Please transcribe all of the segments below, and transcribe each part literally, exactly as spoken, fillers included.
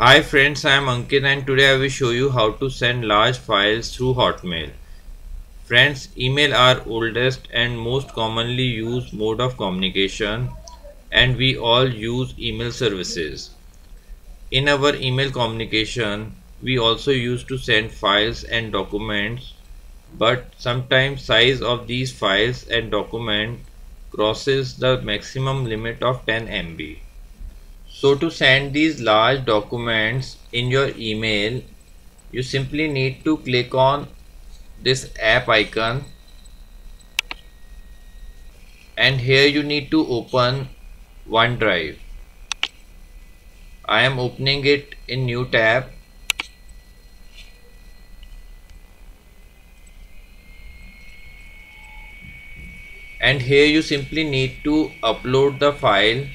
Hi friends, I am Ankit and today I will show you how to send large files through Hotmail. Friends, email are oldest and most commonly used mode of communication and we all use email services. In our email communication, we also used to send files and documents, but sometimes size of these files and document crosses the maximum limit of ten M B. So to send these large documents in your email, you simply need to click on this app icon and here you need to open OneDrive. I am opening it in new tab. And here you simply need to upload the file.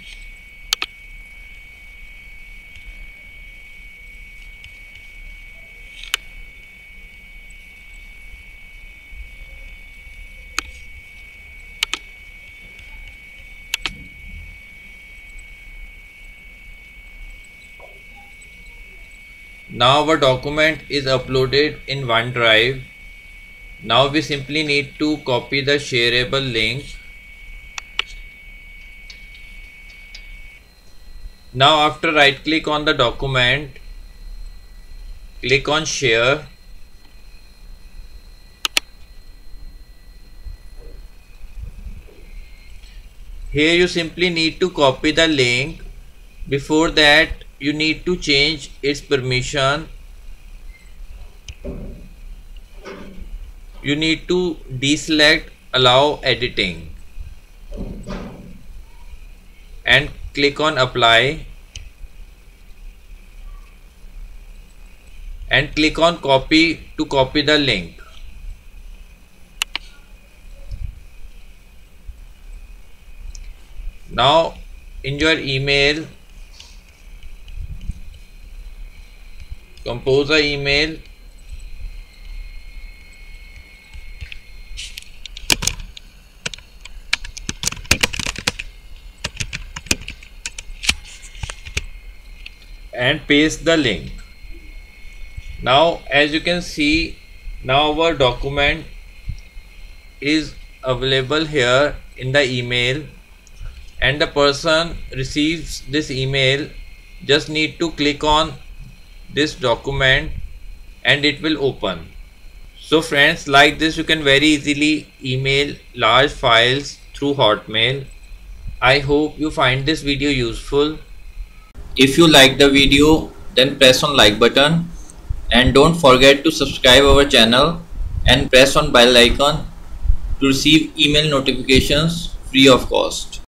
Now our document is uploaded in OneDrive. Now we simply need to copy the shareable link. Now after right click on the document, click on share. Here you simply need to copy the link. Before that, you need to change its permission. You need to deselect allow editing and click on apply and click on copy to copy the link. Now in your email, compose an email and paste the link. Now as you can see, now our document is available here in the email and the person receives this email just need to click on this document and it will open. So friends, like this you can very easily email large files through Hotmail. I hope you find this video useful. If you like the video, then press on like button and don't forget to subscribe our channel and press on bell icon to receive email notifications free of cost.